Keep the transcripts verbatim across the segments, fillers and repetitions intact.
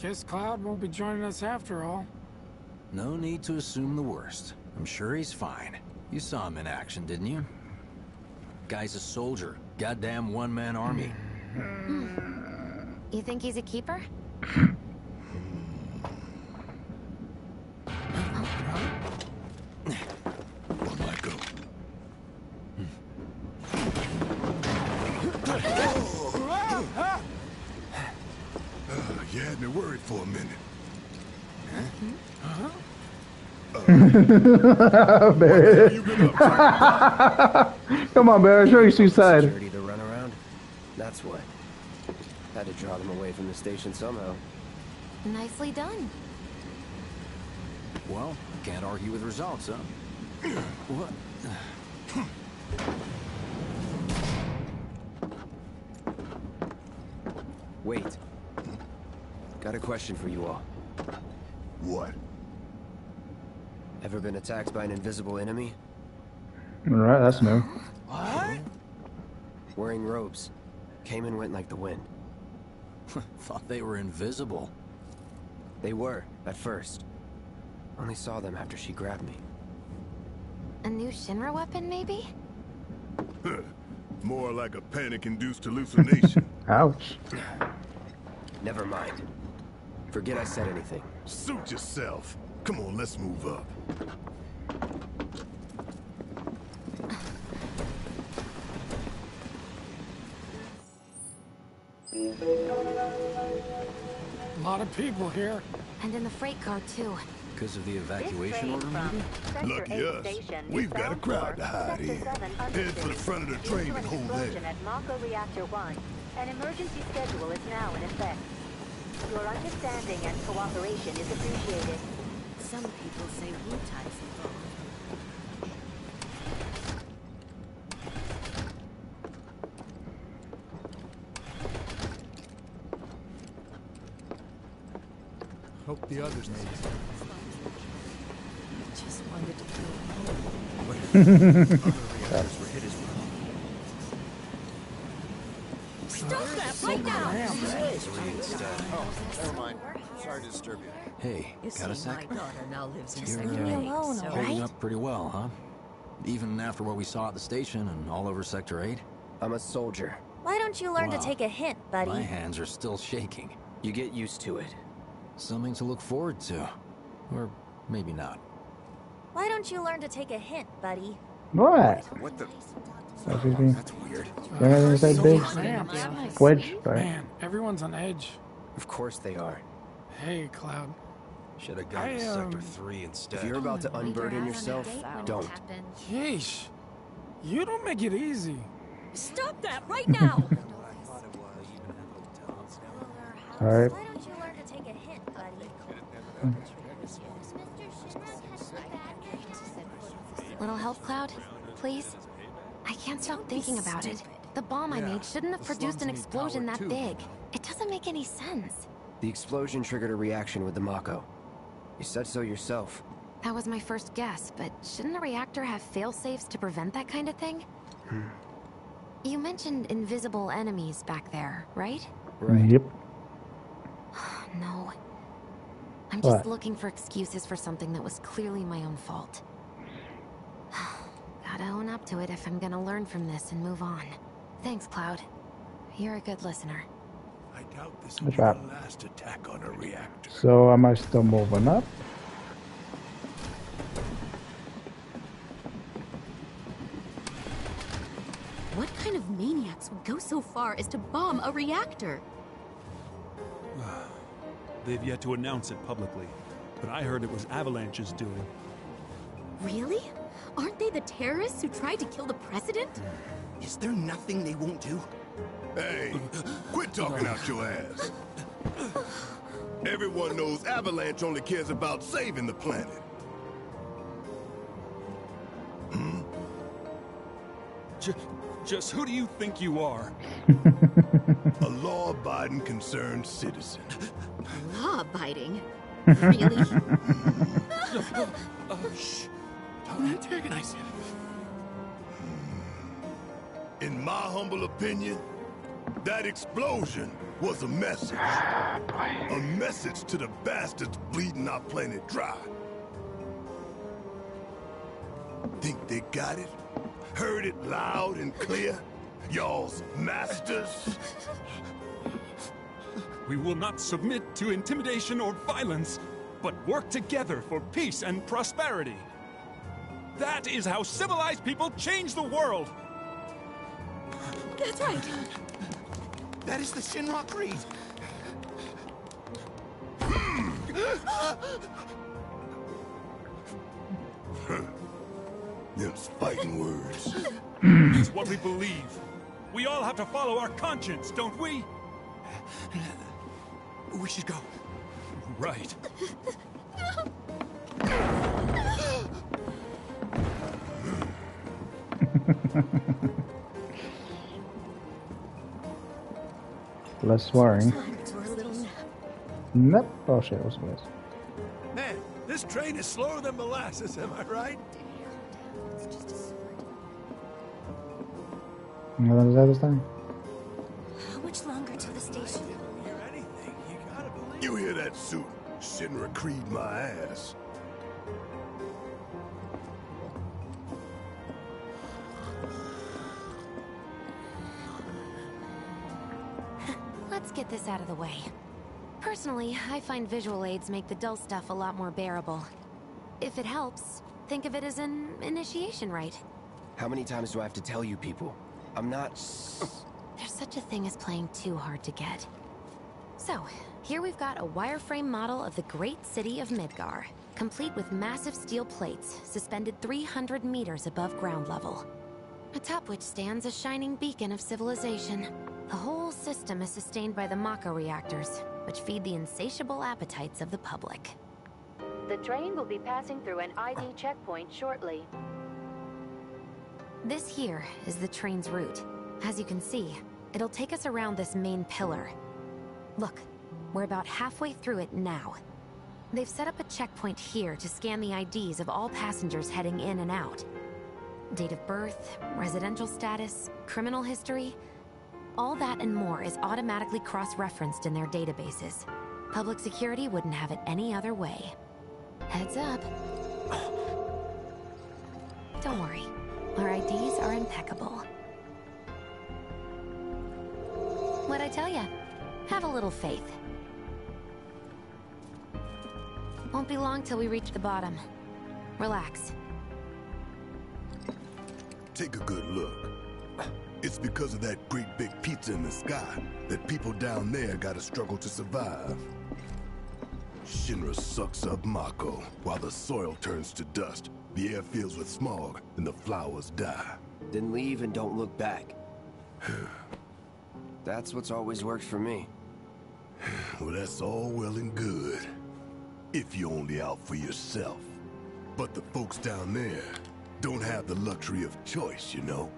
Guess Cloud won't be joining us after all. No need to assume the worst. I'm sure he's fine. You saw him in action, didn't you? Guy's a soldier. Goddamn one-man army. You think he's a keeper? Barrett. Come on, Barrett. Show your sweet side. Security to run around. That's what. Had to draw them away from the station somehow. Nicely done. Well, can't argue with results, huh? What? Wait. Got a question for you all. What? Ever been attacked by an invisible enemy? Alright, that's new. What? Wearing robes. Came and went like the wind. Thought they were invisible. They were, at first. Only saw them after she grabbed me. A new Shinra weapon, maybe? More like a panic-induced hallucination. Ouch. Never mind. Forget I said anything. Suit yourself. Come on, let's move up. A lot of people here. And in the freight car, too. Because of the evacuation order? Lucky us. Station, we've got a crowd to hide in. Head for the front of the train and hold there. At Mako Reactor one. An emergency schedule is now in effect. Your understanding and cooperation is appreciated. Some people say blue types involved. Hope the others made it. Just wanted to kill him. Other reactors were hit as well. Stop that right now! Oh, never mind. Sorry to disturb you. Hey, you got a sec? You're alone, so holding right? up pretty well, huh? Even after what we saw at the station and all over Sector Eight. I'm a soldier. Why don't you learn wow. to take a hint, buddy? My hands are still shaking. You get used to it. Something to look forward to, or maybe not. Why don't you learn to take a hint, buddy? What? What the? That's, That's weird. Everyone's that big. Wedge. Man, everyone's on edge. Of course they are. Hey, Cloud. Should have gone to Sector three instead. If you're about to unburden yourself, don't. Yeesh. You don't make it easy. Stop that right now! Alright. Why don't you learn to take a hint, buddy? Little help, Cloud? Please? I can't stop thinking about it. The bomb I made shouldn't have produced an explosion that big. It doesn't make any sense. The explosion triggered a reaction with the Mako. You said so yourself. That was my first guess, but shouldn't the reactor have fail-safes to prevent that kind of thing? Hmm. You mentioned invisible enemies back there, right? Right. Yep. Oh, no. I'm just what? looking for excuses for something that was clearly my own fault. Gotta own up to it if I'm gonna learn from this and move on. Thanks, Cloud. You're a good listener. I doubt this is the last attack on a reactor. So am I still moving up? What kind of maniacs would go so far as to bomb a reactor? They've yet to announce it publicly, but I heard it was Avalanche's doing. Really? Aren't they the terrorists who tried to kill the president? Is there nothing they won't do? Hey, quit talking out your ass. Everyone knows Avalanche only cares about saving the planet. Hmm? J just who do you think you are? A law-abiding concerned citizen. Law-abiding? Really? uh, shh. Don't antagonize him. In my humble opinion, That explosion was a message. Ah, boy. A message to the bastards bleeding our planet dry. Think they got it? Heard it loud and clear? Y'all's masters? We will not submit to intimidation or violence, but work together for peace and prosperity. That is how civilized people change the world! That's right. That is the Shinra creed. Them's fighting words. It's what we believe. We all have to follow our conscience, don't we? We should go. Right. Less swearing. Nope. Oh shit, what's this? Man, this train is slower than molasses, am I right? Damn, damn. It's just a sword. How much longer till the station? I didn't hear anything. You gotta believe. You hear that, suit? Shinra creed my ass. Let's get this out of the way. Personally, I find visual aids make the dull stuff a lot more bearable. If it helps, think of it as an initiation rite. How many times do I have to tell you people? I'm not... There's such a thing as playing too hard to get. So, here we've got a wireframe model of the great city of Midgar, complete with massive steel plates suspended three hundred meters above ground level, atop which stands a shining beacon of civilization. The whole system is sustained by the Mako reactors, which feed the insatiable appetites of the public. The train will be passing through an I D checkpoint shortly. This here is the train's route. As you can see, it'll take us around this main pillar. Look, we're about halfway through it now. They've set up a checkpoint here to scan the I Ds of all passengers heading in and out. Date of birth, residential status, criminal history... all that and more is automatically cross-referenced in their databases. Public security wouldn't have it any other way. Heads up. Don't worry. Our I Ds are impeccable. What'd I tell ya? Have a little faith. Won't be long till we reach the bottom. Relax. Take a good look. It's because of that great big pizza in the sky that people down there gotta struggle to survive. Shinra sucks up Mako while the soil turns to dust, the air fills with smog, and the flowers die. Then leave and don't look back. That's what's always worked for me. Well, that's all well and good, if you're only out for yourself. But the folks down there don't have the luxury of choice, you know?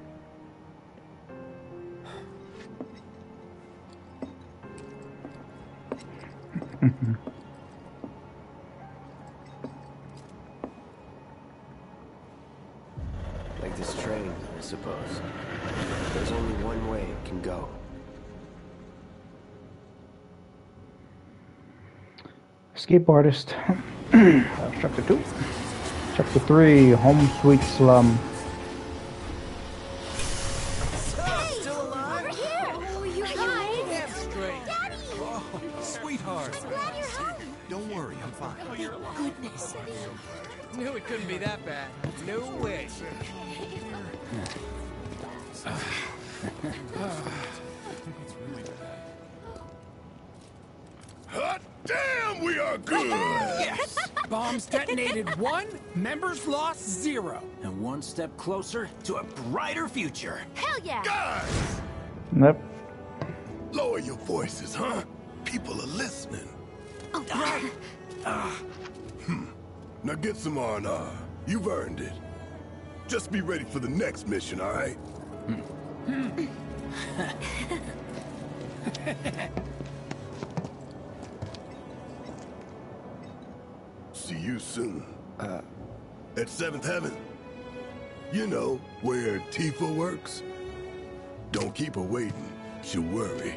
Like this train, I suppose. There's only one way it can go. Escape artist. Chapter two. Chapter three. Home sweet slum. Members lost zero, and one step closer to a brighter future. Hell yeah! Guys! Nope. Lower your voices, huh? People are listening. Oh, right. Ah. Hmm. Now get some R and R. You've earned it. Just be ready for the next mission, all right? Hmm. See you soon. Uh. At Seventh Heaven. You know, where Tifa works. Don't keep her waiting. to worry.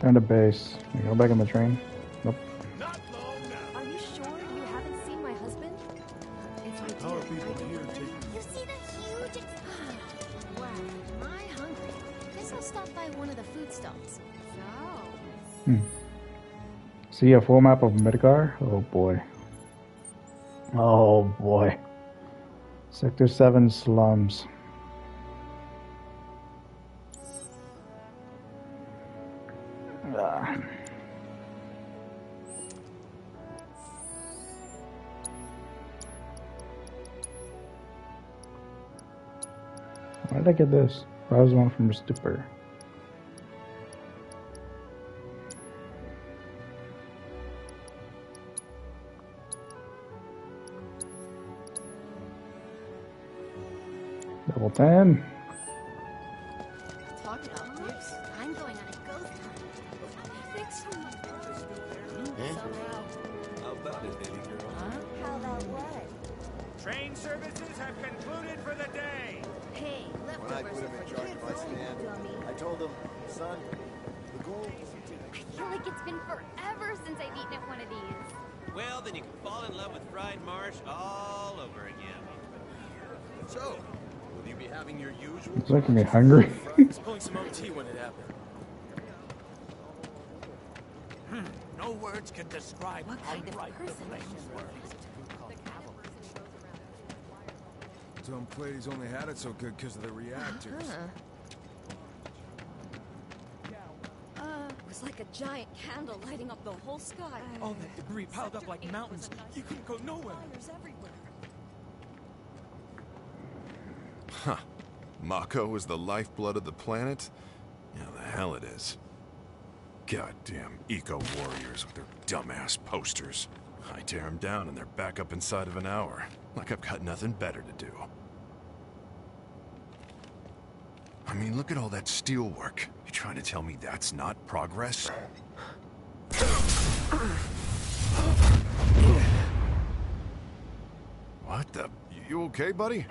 Trying to base. Can I go back on the train? Nope. Not long now. Are you sure you haven't seen my husband? It's my dear. Our people here take... You see the huge... Wow, am I hungry? Guess I'll stop by one of the food stalls. So... Hmm. See a full map of Midgar? Oh boy. Oh boy. Sector Seven slums. Ah. Why did I get this? That was one from Stupor. Double ten. Talking about moves, I'm going on a ghost hunt. Fix for my first day. Somehow. How about it, baby girl? Huh? How about what? Train services have concluded for the day. Hey, left when I put him in charge of my stand, I told him, son, the goal is today. I feel like it's been forever since I've eaten at one of these. Well, then you can fall in love with fried marsh all over again. So. You be having your usual. It's making me hungry. It's pulling some O T when it happened. No words can describe how bright the flames were. Some ladies only had it so good because of the reactors. Uh, it was like a giant candle lighting up the whole sky. All that debris piled up like mountains. You couldn't go nowhere. Huh. Mako is the lifeblood of the planet? Yeah, the hell it is. Goddamn eco-warriors with their dumbass posters. I tear them down and they're back up inside of an hour. Like I've got nothing better to do. I mean, look at all that steel work. You trying to tell me that's not progress? What the? You okay, buddy?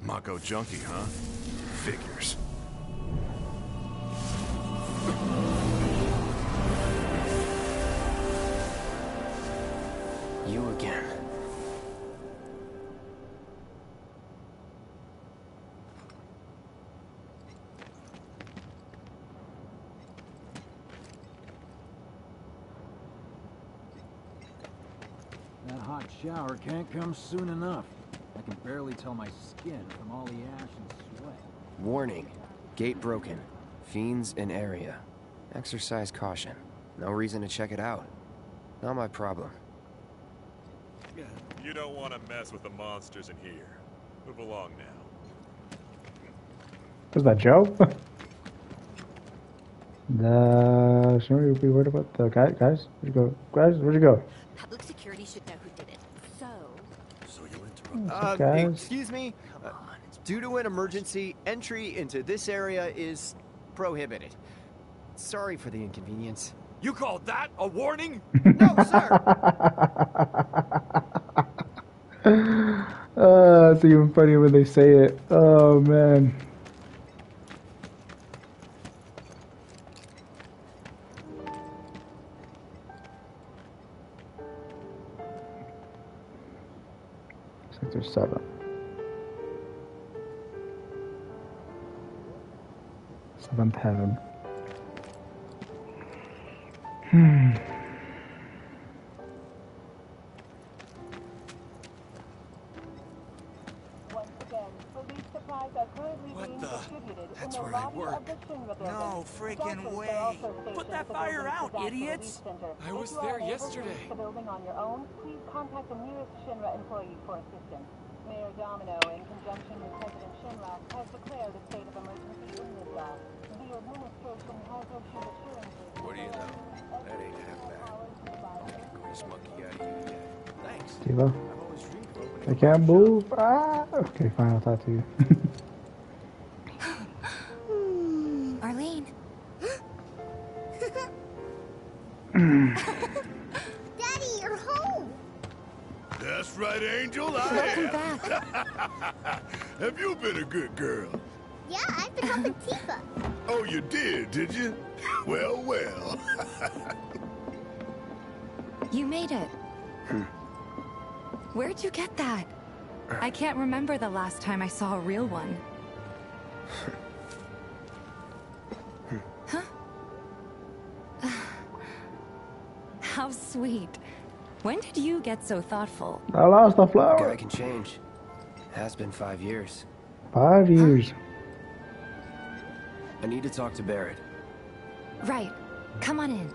Mako junkie, huh? Figures. You again. That hot shower can't come soon enough. I can barely tell my skin from all the ash and sweat. Warning. Gate broken. Fiends in area. Exercise caution. No reason to check it out. Not my problem. You don't want to mess with the monsters in here. Move along now. Was that Joe? The... Shouldn't we be worried about the guy? Guys? Where'd you go? Guys? Where'd you go? Public security should know who did it. Uh, excuse me. Uh, due to an emergency, entry into this area is prohibited. Sorry for the inconvenience. You called that a warning? No, sir. uh, it's even funnier when they say it. Oh, man. Sector seven. Seventh Heaven. Hmm. Once again, police supplies are currently what being the? Distributed That's in the lobby of the Shinra building. No freaking way! Put that fire out, idiots! I was there yesterday. If you are able to reach the building on your own, please contact the nearest Shinra employee for assistance. Mayor Domino, in conjunction with President Shinra, has declared a state of emergency in Midgar. The administration has issued assurances. What do you know? That ain't happening. Grease monkey out of you. Thanks. Tifa. I can't move. Ah! Okay, fine. I'll talk to you. Arlene. Daddy, you're home. That's right, Angel. I am. Have you been a good girl? Yeah, I've been helping Tifa. Oh, you did, did you? Well, well. You made it. Hmm. Where'd you get that? I can't remember the last time I saw a real one. Huh? How sweet. When did you get so thoughtful? I lost a flower. I can change. Has been five years. Five years. I need to talk to Barrett. Right. Come on in.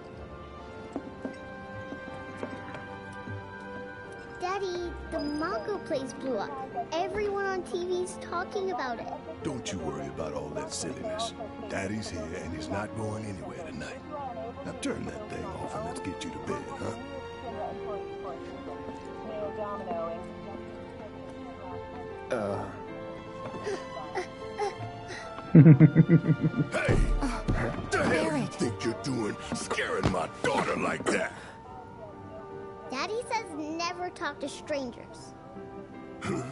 Daddy, the Mako place blew up. Everyone on T V's talking about it. Don't you worry about all that silliness. Daddy's here and he's not going anywhere tonight. Now turn that thing off and let's get you to bed, huh? Uh. Hey! What the hell do you think you're doing scaring my daughter like that? Daddy says never talk to strangers. Huh?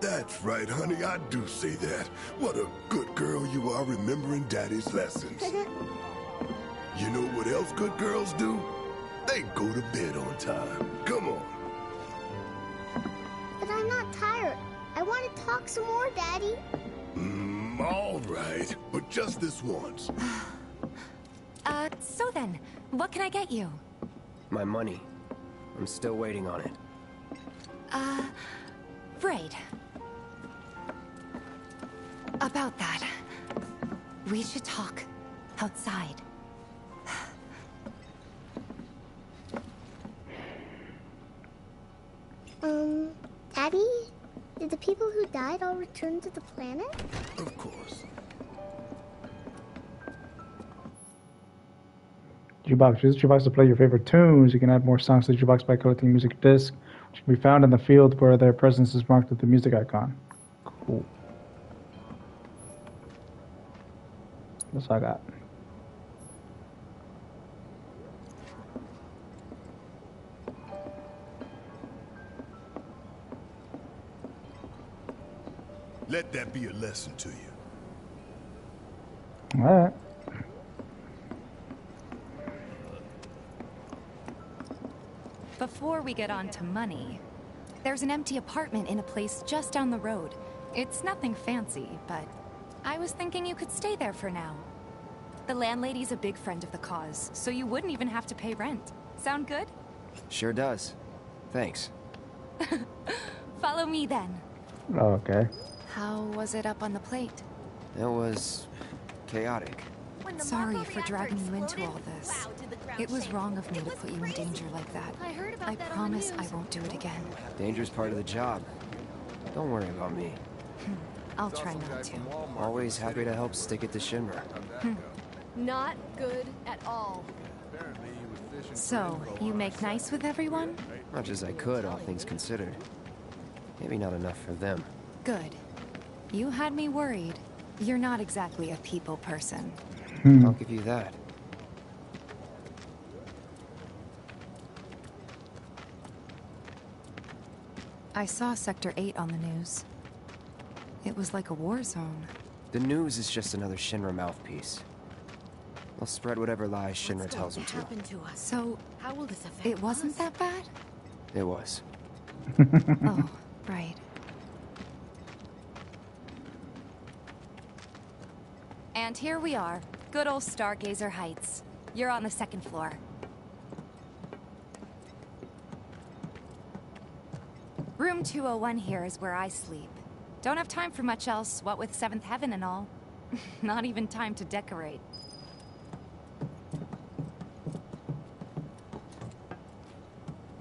That's right, honey. I do say that. What a good girl you are remembering Daddy's lessons. You know what else good girls do? They go to bed on time. Come on. But I'm not tired. I want to talk some more, Daddy. Mm, all right, but just this once. Uh, so then, what can I get you? My money. I'm still waiting on it. Uh, right. About that, we should talk outside. Um, Daddy, did the people who died all return to the planet? Of course. Jukebox. Use the jukebox to play your favorite tunes. You can add more songs to the jukebox by collecting music discs, which can be found in the field where their presence is marked with the music icon. Cool. That's all I got. Let that be a lesson to you. All right. Before we get on to money, there's an empty apartment in a place just down the road. It's nothing fancy, but I was thinking you could stay there for now. The landlady's a big friend of the cause, so you wouldn't even have to pay rent. Sound good? Sure does. Thanks. Follow me then. Okay. How was it up on the plate? It was chaotic. Sorry for dragging you into all this. It was wrong of me to put you in danger like that. I promise I won't do it again. Danger's part of the job. Don't worry about me. Hmm. I'll try not to. Always happy to help stick it to Shinra. Hmm. Not good at all. So, you make nice with everyone? Much as I could, all things considered. Maybe not enough for them. Good. You had me worried. You're not exactly a people person. Hmm. I'll give you that. I saw Sector eight on the news. It was like a war zone. The news is just another Shinra mouthpiece. They'll spread whatever lies Shinra tells them to. to us? So, How will this affect it wasn't us? that bad? It was. Oh, right. And here we are, good old Stargazer Heights. You're on the second floor. Room two oh one here is where I sleep. Don't have time for much else, what with Seventh Heaven and all. Not even time to decorate.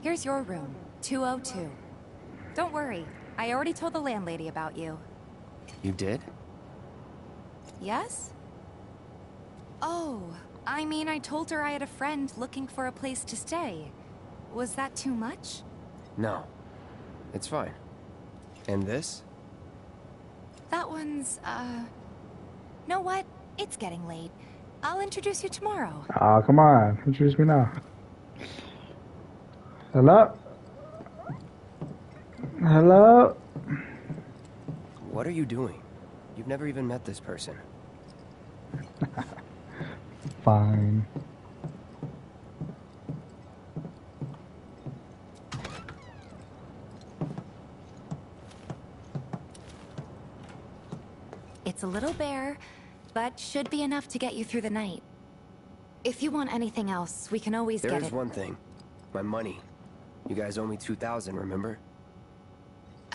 Here's your room, two oh two. Don't worry, I already told the landlady about you. You did? Yes? Oh, I mean, I told her I had a friend looking for a place to stay. Was that too much? No. It's fine. And this? That one's, uh... know what? It's getting late. I'll introduce you tomorrow. Oh, come on. Introduce me now. Hello? Hello? What are you doing? You've never even met this person. Fine. It's a little bare, but should be enough to get you through the night. If you want anything else, we can always get it. There's one thing. My money. You guys owe me two thousand, remember?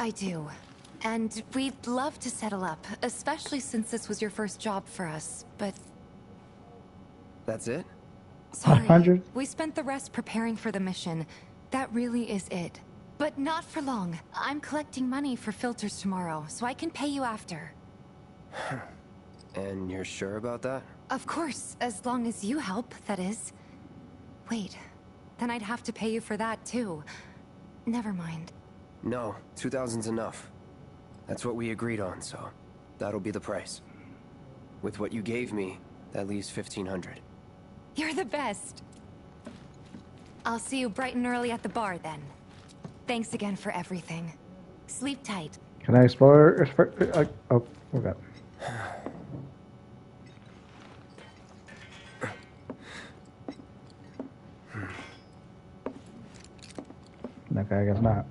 I do. And we'd love to settle up, especially since this was your first job for us, but... That's it? Sorry, one hundred? We spent the rest preparing for the mission. That really is it. But not for long. I'm collecting money for filters tomorrow, so I can pay you after. And you're sure about that? Of course, as long as you help, that is. Wait, then I'd have to pay you for that, too. Never mind. No, two thousand's enough. That's what we agreed on, so that'll be the price. With what you gave me, that leaves fifteen hundred. You're the best. I'll see you bright and early at the bar then. Thanks again for everything. Sleep tight. Can I explore? Uh, oh, we're back. Okay, I guess not.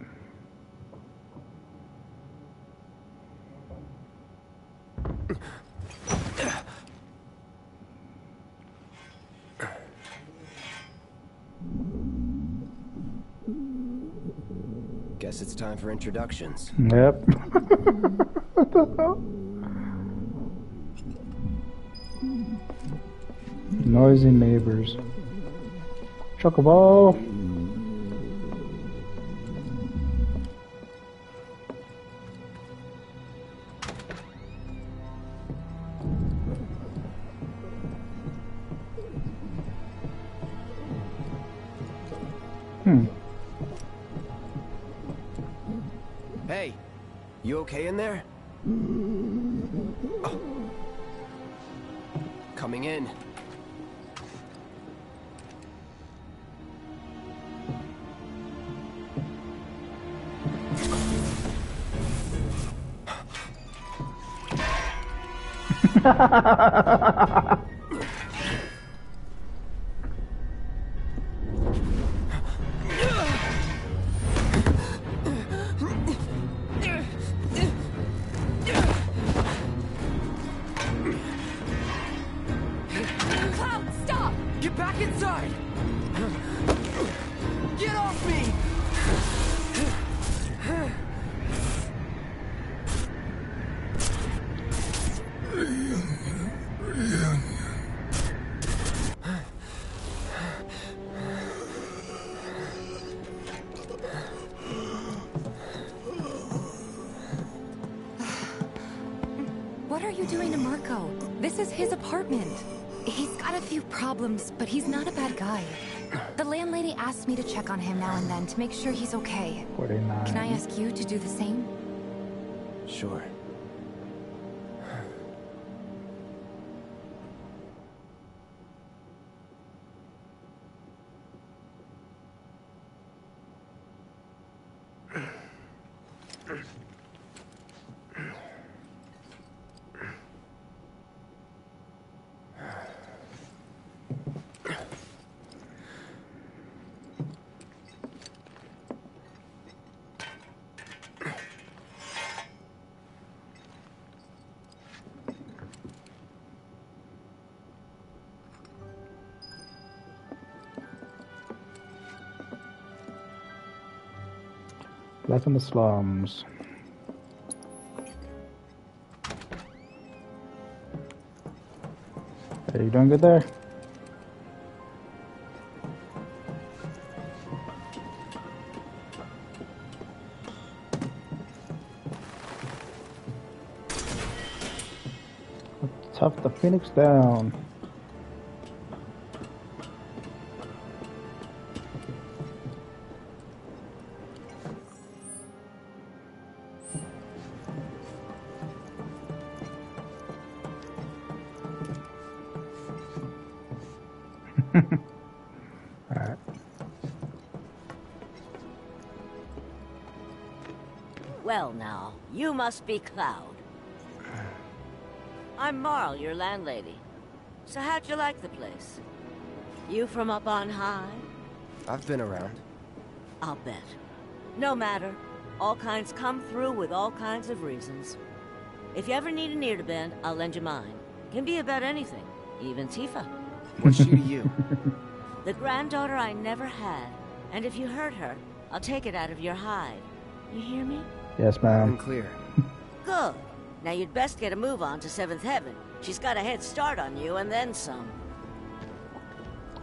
Guess it's time for introductions. Yep. What the hell? Noisy neighbors. Chocobo. Hmm. Hey, you okay in there? Oh. Coming in. But he's not a bad guy. The landlady asked me to check on him now and then to make sure he's okay. forty-nine. Can I ask you to do the same? Sure. Life in the slums. Are you doing good there? Let's huff the Phoenix down. Well now, you must be Cloud. I'm Marl, your landlady. So how'd you like the place? You from up on high? I've been around. I'll bet. No matter. All kinds come through with all kinds of reasons. If you ever need an ear to bend, I'll lend you mine. Can be about anything, even Tifa. What's she to you? The granddaughter I never had. And if you hurt her, I'll take it out of your hide. You hear me? Yes, ma'am. I'm clear. Good. Now you'd best get a move on to Seventh Heaven. She's got a head start on you and then some.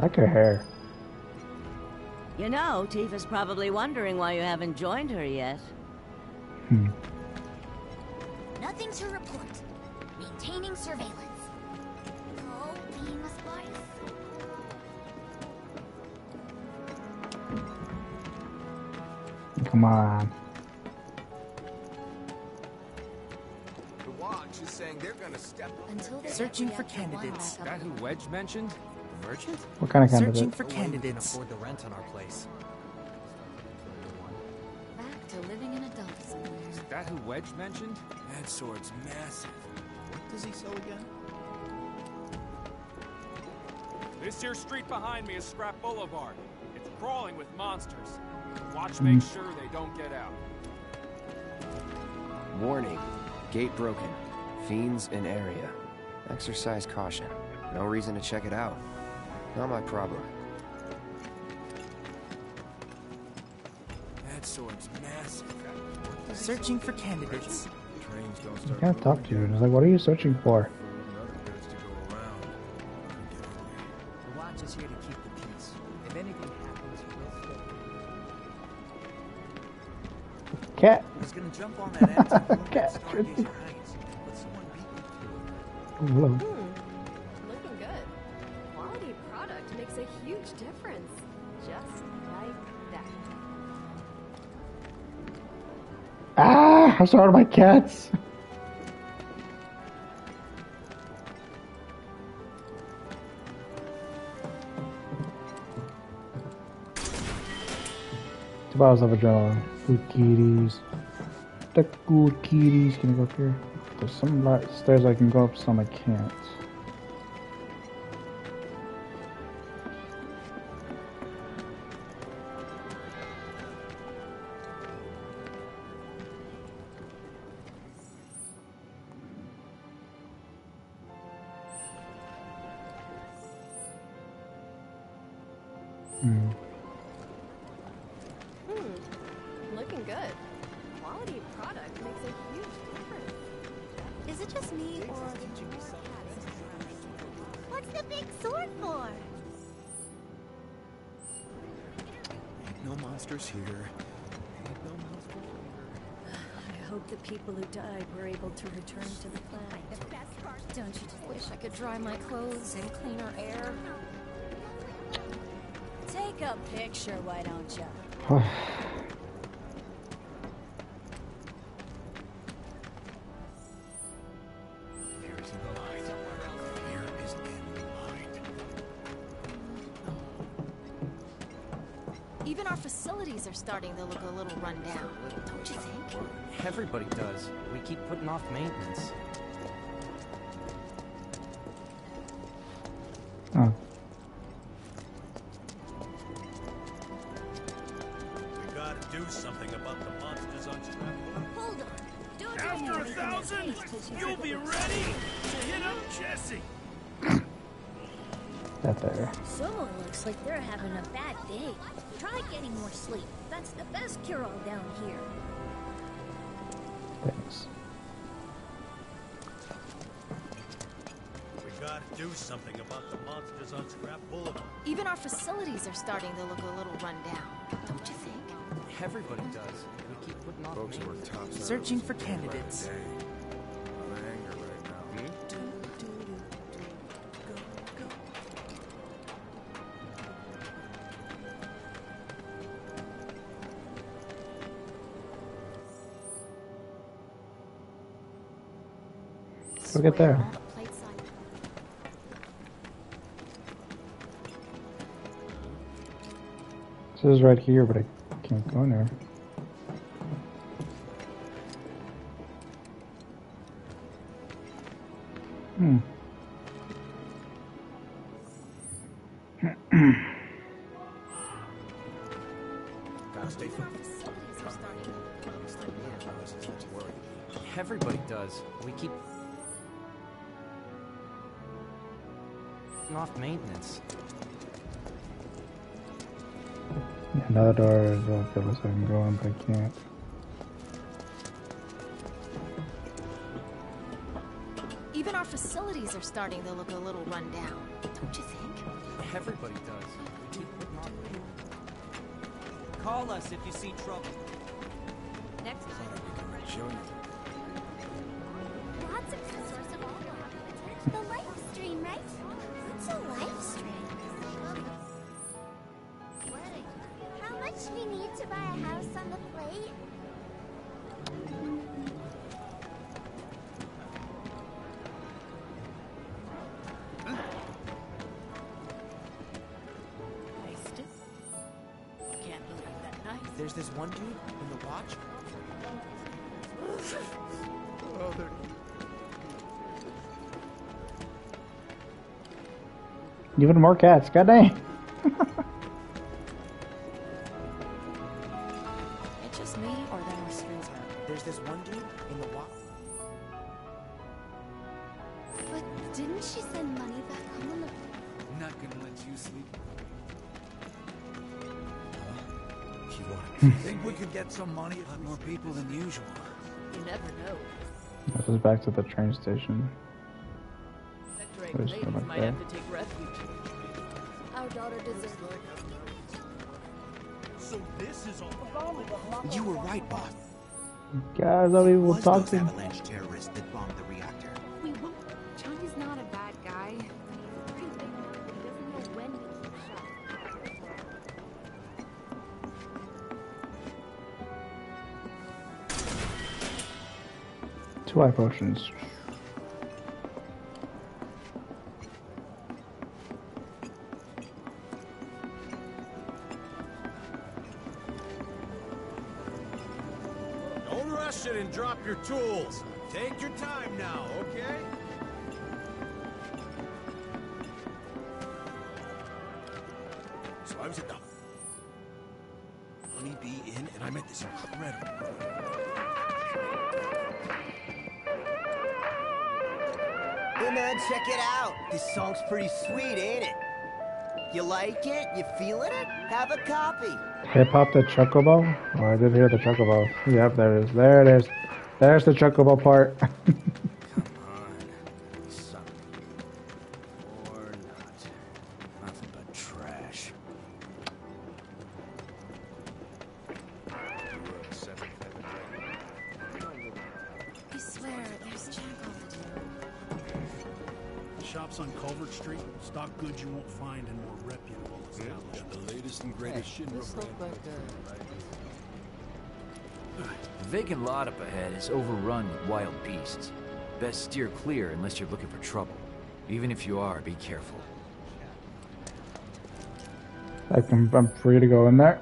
Like her hair. You know, Tifa's probably wondering why you haven't joined her yet. Hmm. Nothing to report. Maintaining surveillance. Oh, being a spy. Come on. The watch is saying they're gonna step until they're searching for candidates. That who Wedge mentioned? Merchant? What kind of candidate? Searching for candidates. Afford the rent on our place. Back to living in adult school. Is that who Wedge mentioned? That sword's massive. What does he sell again? This here street behind me is Scrap Boulevard. It's crawling with monsters. Watch, make mm. sure they don't get out. Warning. Gate broken. Fiends in area. Exercise caution. No reason to check it out. Not my problem. That sword's massive. Searching for candidates. I can't talk to you. It's like, what are you searching for? The watch is here to keep the peace. If anything happens, we'll stop. Cat. He's gonna jump on that anti cat. Stargazer Heights. But someone beat him to it. Makes a huge difference, just like that. Ah, I'm sorry, my cats. Two bottles of adrenaline. Good kitties. The good kitties. Can I go up here? There's some stairs I can go up, some I can't. Sure, why don't you? Fear is in the mind. Fear is in the mind. Even our facilities are starting to look a little run down, don't you think? Everybody does. We keep putting off maintenance. Oh. You'll be ready to hit up Jessie. That there. Someone looks like they're having a bad day. Try getting more sleep. That's the best cure all down here. Thanks. We gotta do something about the monsters on Scrap Boulevard. Even our facilities are starting to look a little run down, don't you think? Everybody does. We keep putting off folks who are top searching for candidates. We'll get there. This is right here, but I can't go in there. Hmm. Gotta stay focused. Everybody does. We keep off maintenance. Yeah, another door is up there, so I can go in, but I can't. Even our facilities are starting to look a little run down, don't you think? Everybody does. We keep putting on people. Call us if you see trouble. Next time we can reach you. That's a good source of all the the live stream, right? What's a live stream? How much do we need to buy a house on the plate? There's this one dude in the watch. Oh, there. Even more cats, god dang. It's just me or there were strings on. There's this one dude in the watch. But didn't she send money back home? I'm not gonna let you sleep. Think we could get some money on more people than usual. You never know. This is back to the train station. Sector Eight like might that. Have to take refuge. Our daughter deserves it. So this is all. You were right, boss. Guys, I mean, we'll talk to Avalanche terrorists that bombed the reactor. We won't. China's not a bad guy. Two eye potions. Don't rush it and drop your tools. Take your time now, okay? So I was at the Honeybee Inn and I met this incredible. Hey man, check it out. This song's pretty sweet, ain't it? You like it? You feeling it? Have a copy. Hip hop the Chocobo? Oh, I did hear the Chocobo. Yep, there it is. There it is. There's the Chocobo part. Come on, son. Or not. Nothing but trash. I swear, there's Chocobo. Shops on Culvert Street stock goods you won't find in more reputable establishments. Yeah, the latest and greatest hey, Shinra brand. Like the vacant lot up ahead is overrun with wild beasts. Best steer clear unless you're looking for trouble. Even if you are, be careful. I can, I'm free to go in there.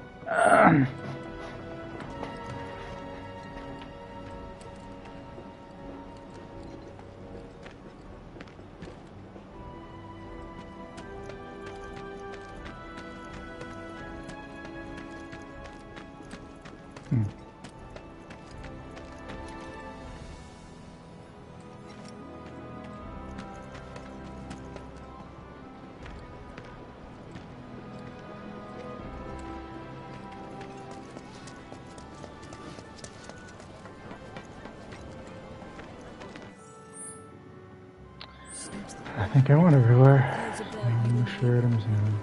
I think I went everywhere. I'm sure I'm zooming.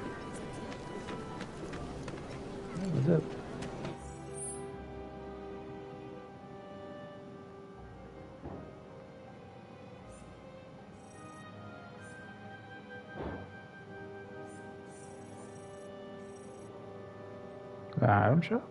That was it. I'm sure.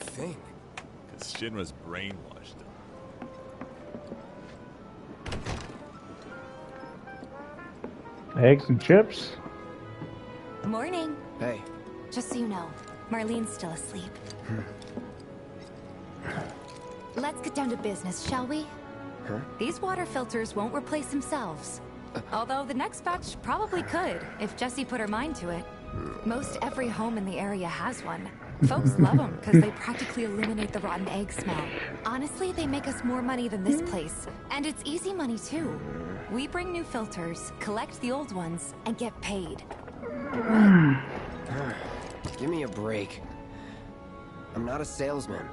Thing. Because Shinra's brainwashed him. Eggs and chips. Morning. Hey. Just so you know, Marlene's still asleep. Let's get down to business, shall we? Huh? These water filters won't replace themselves. Although the next batch probably could, if Jessie put her mind to it. Most every home in the area has one. Folks love them because they practically eliminate the rotten egg smell. Honestly, they make us more money than this place. And it's easy money, too. We bring new filters, collect the old ones, and get paid. Give me a break. I'm not a salesman.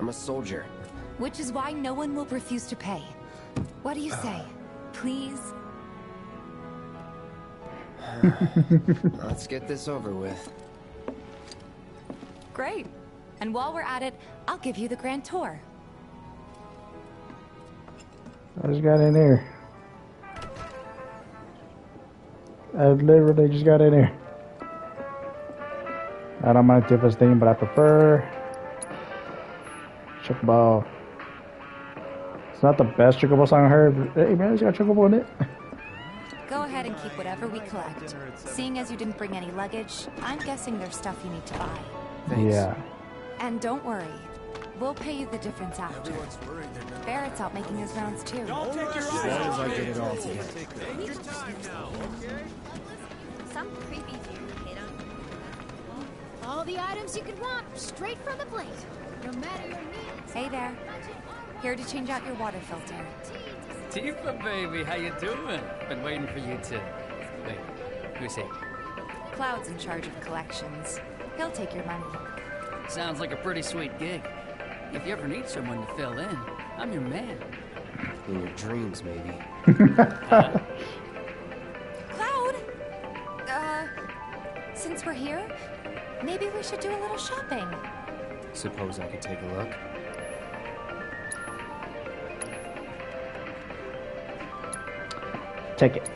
I'm a soldier. Which is why no one will refuse to pay. What do you say? Please? Let's get this over with. Great. And while we're at it, I'll give you the grand tour. I just got in here. I literally just got in here. I don't mind Tifa's theme, but I prefer Chocobo. It's not the best Chocobo song I heard, but hey man, it's got Chocobo in it. Go ahead and keep whatever we collect. Seeing as you didn't bring any luggage, I'm guessing there's stuff you need to buy. Thanks. Yeah. And don't worry. We'll pay you the difference after. Barrett's out making his rounds too. Don't take your eyes off me. I get it all together. Take your time now, okay? Some creepy dude hit on you. All the items you could want, straight from the plate. No matter your needs. Hey there. Here to change out your water filter. Tifa, baby, how you doing? Been waiting for you to... Wait, who's he? Cloud's in charge of collections. He'll take your money. Sounds like a pretty sweet gig. If you ever need someone to fill in, I'm your man. In your dreams, maybe. uh, Cloud! Uh, since we're here, maybe we should do a little shopping. Suppose I could take a look? Take it.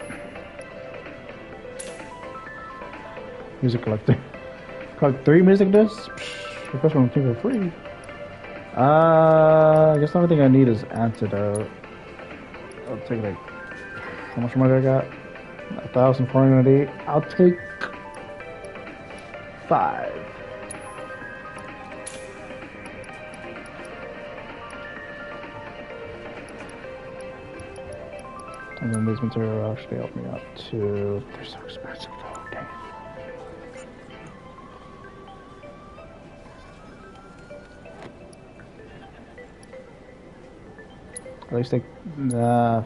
Music collector. Collect three music discs? The first one came for free. Uh, I guess the only thing I need is antidote. I'll take like, how much money I got? A thousand four hundred eight. I'll take five. And then these materials will actually help me out too. They're so expensive though, dang. At least they, uh,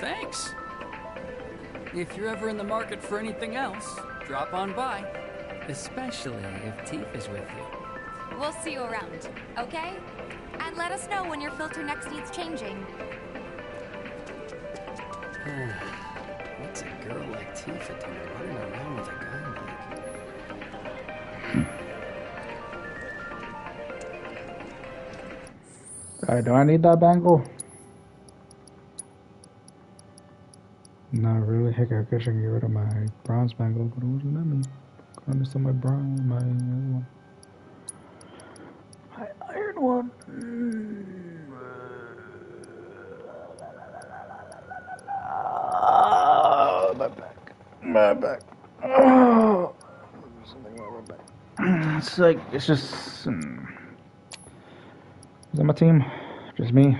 Thanks. If you're ever in the market for anything else, drop on by. Especially if Tifa is with you. We'll see you around, okay? And let us know when your filter next needs changing. What's a girl like Tifa doing running around with a gun like? Alright, do I need that bangle? Not really. Heck, I guess I can get rid of my bronze bangle, but it wasn't that many. I understand my bronze, my other one. My iron one. Oh, my back. My back. Oh, there's something wrong with my back. It's like, it's just. Hmm. Is that my team? Just me?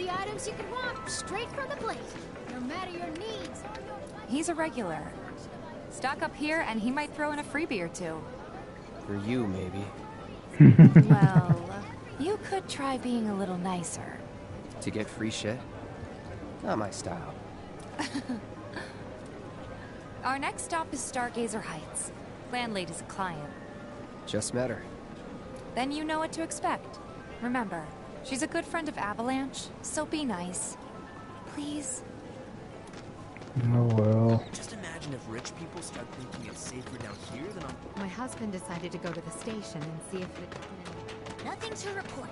the items you could want straight from the plate, no matter your needs or your money. He's a regular. Stock up here, and he might throw in a freebie or two. For you, maybe. Well, you could try being a little nicer. To get free shit? Not my style. Our next stop is Stargazer Heights. Landlady's a client. Just met her. Then you know what to expect. Remember, she's a good friend of Avalanche, so be nice. Please. Oh well. Just imagine if rich people start thinking it's safer down here than on... My husband decided to go to the station and see if it... Nothing to report.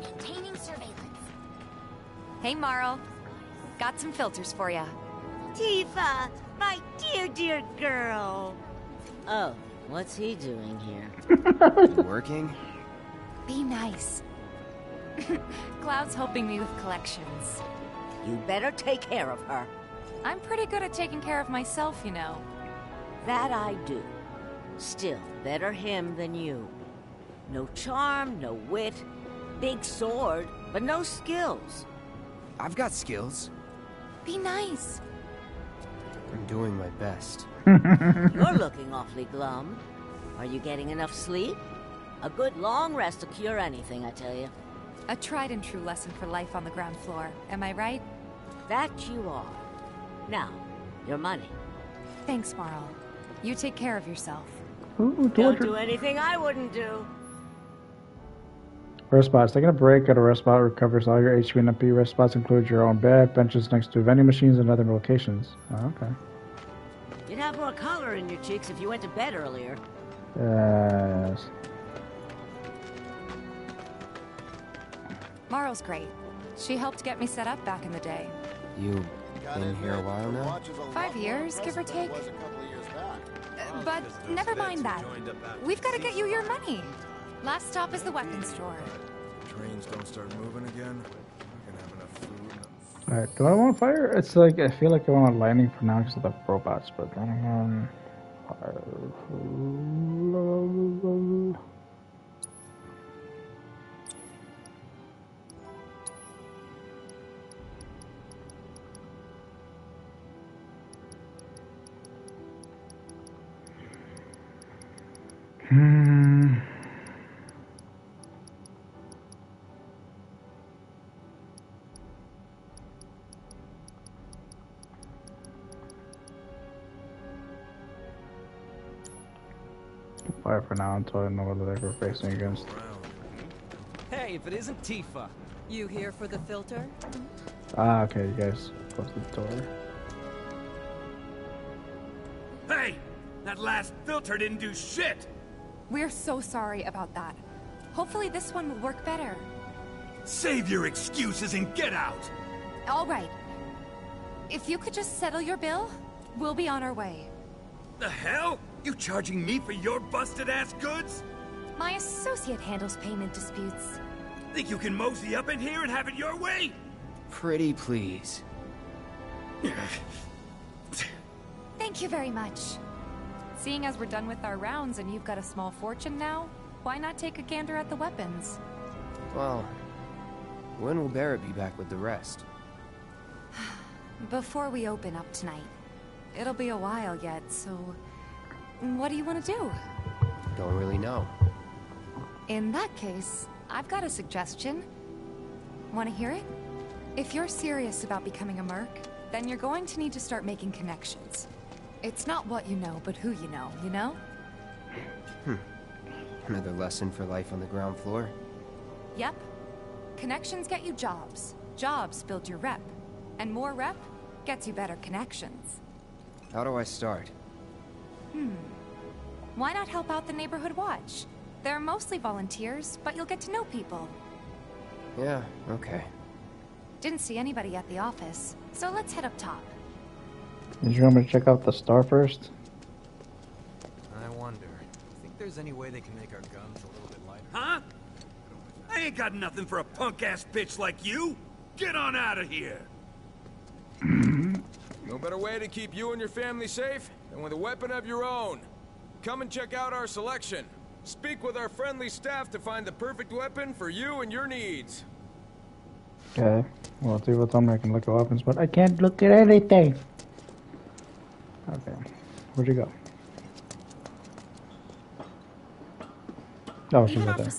Maintaining surveillance. Hey, Marl. Got some filters for ya. Tifa, my dear, dear girl. Oh, what's he doing here? Working? Be nice. Cloud's helping me with collections. You better take care of her. I'm pretty good at taking care of myself, you know. That I do. Still, better him than you. No charm, no wit, big sword, but no skills. I've got skills. Be nice. I'm doing my best. You're looking awfully glum. Are you getting enough sleep? A good long rest to cure anything, I tell you. A tried and true lesson for life on the ground floor, am I right? That you are. Now, your money. Thanks, Marl. You take care of yourself. Ooh, don't do anything I wouldn't do. Rest spots. Taking a break at a rest spot recovers all your H P and M P. Rest spots include your own bed, benches next to vending machines, and other locations. Oh, okay. You'd have more color in your cheeks if you went to bed earlier. Yes. Marl's great. She helped get me set up back in the day. You been here a while now? Five years, give or take. Uh, but never mind that. We've got to get you your money. Last stop is the weapons store. Trains don't start moving again. All right. Do I want fire? It's like I feel like I want lightning for now because of the robots, but I don't want fire. Hmm. Fire for now until I know whether they're facing against. Hey, if it isn't Tifa. You here for the filter? Ah, okay, you guys close the door. Hey! That last filter didn't do shit! We're so sorry about that. Hopefully this one will work better. Save your excuses and get out! All right. If you could just settle your bill, we'll be on our way. The hell? You charging me for your busted-ass goods? My associate handles payment disputes. Think you can mosey up in here and have it your way? Pretty please. Thank you very much. Seeing as we're done with our rounds and you've got a small fortune now, why not take a gander at the weapons? Well, when will Barrett be back with the rest? Before we open up tonight. It'll be a while yet, so what do you want to do? Don't really know. In that case, I've got a suggestion. Want to hear it? If you're serious about becoming a merc, then you're going to need to start making connections. It's not what you know, but who you know, you know? Hmm. Another lesson for life on the ground floor? Yep. Connections get you jobs. Jobs build your rep. And more rep gets you better connections. How do I start? Hmm. Why not help out the neighborhood watch? They're mostly volunteers, but you'll get to know people. Yeah, okay. Didn't see anybody at the office, so let's head up top. Did you want me to check out the star first? I wonder. Think there's any way they can make our guns a little bit lighter? Huh? I ain't got nothing for a punk-ass bitch like you. Get on out of here. No better way to keep you and your family safe than with a weapon of your own. Come and check out our selection. Speak with our friendly staff to find the perfect weapon for you and your needs. Okay. Well, see what's on me. I can look at weapons, but I can't look at anything. Okay. Where'd you go? Oh, she's right there.